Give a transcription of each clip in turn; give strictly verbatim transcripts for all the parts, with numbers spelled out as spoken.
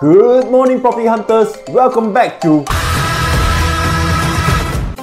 Good morning, property hunters. Welcome back to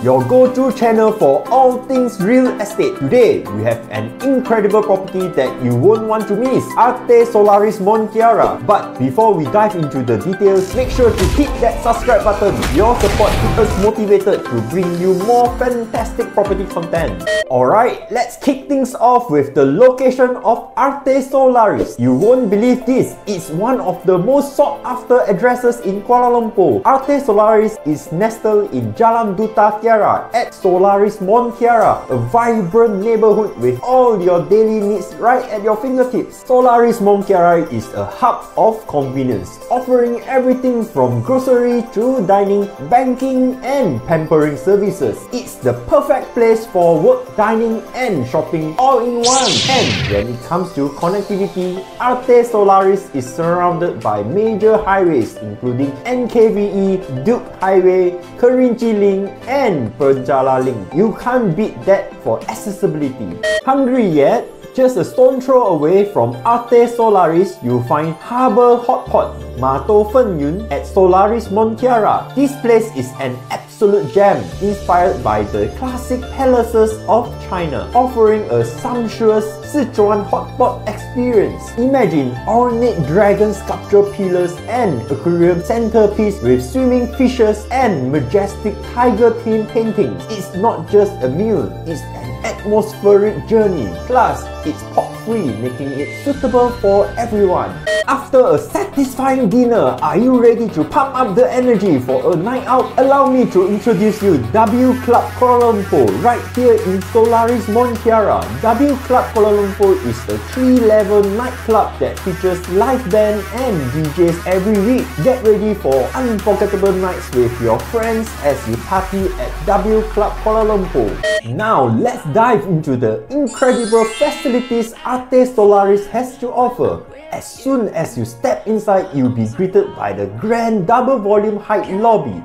your go-to channel for all things real estate. Today, we have an incredible property that you won't want to miss, Arte Solaris Mont Kiara. But before we dive into the details, make sure to hit that subscribe button. Your support keeps us motivated to bring you more fantastic property content. Alright, let's kick things off with the location of Arte Solaris. You won't believe this, it's one of the most sought after addresses in Kuala Lumpur. Arte Solaris is nestled in Jalan Duta Kiara at Solaris Mont Kiara, a vibrant neighbourhood with all your daily needs right at your fingertips. Solaris Mont Kiara is a hub of convenience, offering everything from grocery to dining, banking and pampering services. It's the perfect place for work, dining and shopping all in one. And when it comes to connectivity, Arte Solaris is surrounded by major highways including N K V E, Duke Highway, Kerinchi Link and Perjalaling. You can't beat that for accessibility. Hungry yet? Just a stone throw away from Arte Solaris, you'll find Harbour Hot Pot, Mato Fen Yun at Solaris Mont Kiara. This place is an absolute gem, inspired by the classic palaces of China, offering a sumptuous Sichuan hot pot experience. Imagine ornate dragon sculpture pillars and aquarium centerpiece with swimming fishes and majestic tiger-themed paintings. It's not just a meal, it's an atmospheric journey. Plus, it's pot-free, making it suitable for everyone. After a satisfying dinner, are you ready to pump up the energy for a night out? Allow me to introduce you W Club Kuala Lumpur, right here in Solaris Mont Kiara. W Club Kuala Lumpur is a three-level nightclub that features live band and D Js every week. Get ready for unforgettable nights with your friends as you party at W Club Kuala Lumpur. Now, let's dive into the incredible facilities Arte Solaris has to offer. As soon as you step inside, you'll be greeted by the grand double volume height lobby.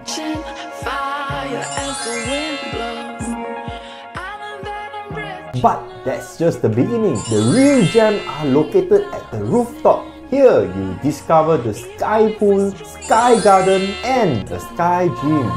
But that's just the beginning. The real gems are located at the rooftop. Here, you discover the sky pool, sky garden and the sky gym.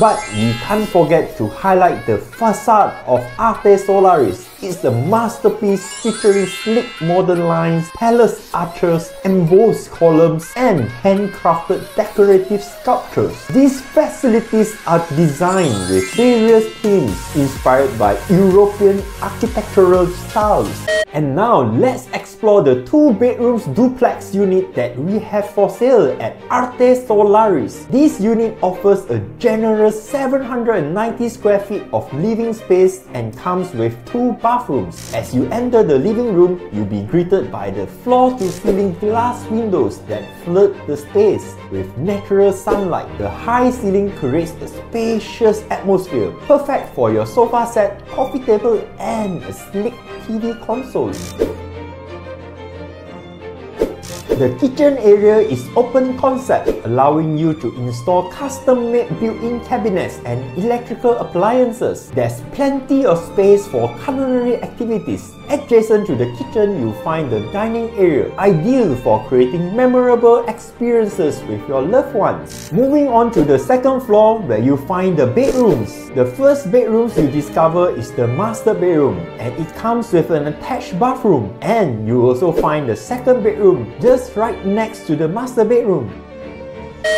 But we can't forget to highlight the facade of Arte Solaris. It's the masterpiece featuring sleek modern lines, palace arches, embossed columns and handcrafted decorative sculptures. These facilities are designed with various themes inspired by European architectural styles. And now, let's explore the two bedrooms duplex unit that we have for sale at Arte Solaris. This unit offers a generous seven hundred ninety square feet of living space and comes with two bathrooms. As you enter the living room, you'll be greeted by the floor-to-ceiling glass windows that flood the space with natural sunlight. The high ceiling creates a spacious atmosphere, perfect for your sofa set, coffee table and a sleek T V console. The kitchen area is open concept, allowing you to install custom-made built-in cabinets and electrical appliances. There's plenty of space for culinary activities. Adjacent to the kitchen, you'll find the dining area, ideal for creating memorable experiences with your loved ones. Moving on to the second floor, where you find the bedrooms. The first bedroom you discover is the master bedroom, and it comes with an attached bathroom. And you also find the second bedroom, just right next to the master bedroom.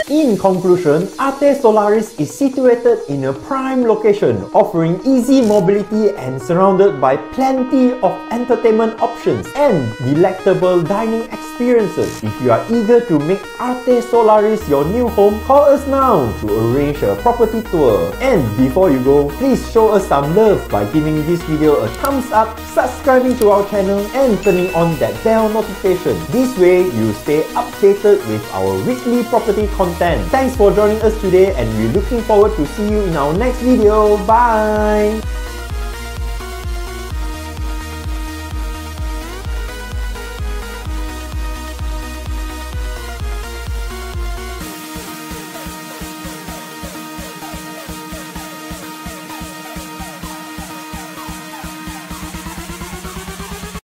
In conclusion, Arte Solaris is situated in a prime location, offering easy mobility and surrounded by plenty of entertainment options and delectable dining experiences. If you are eager to make Arte Solaris your new home, call us now to arrange a property tour. And before you go, please show us some love by giving this video a thumbs up, subscribing to our channel and turning on that bell notification. This way, you stay updated with our weekly property content. Thanks for joining us today and we're looking forward to see you in our next video. Bye!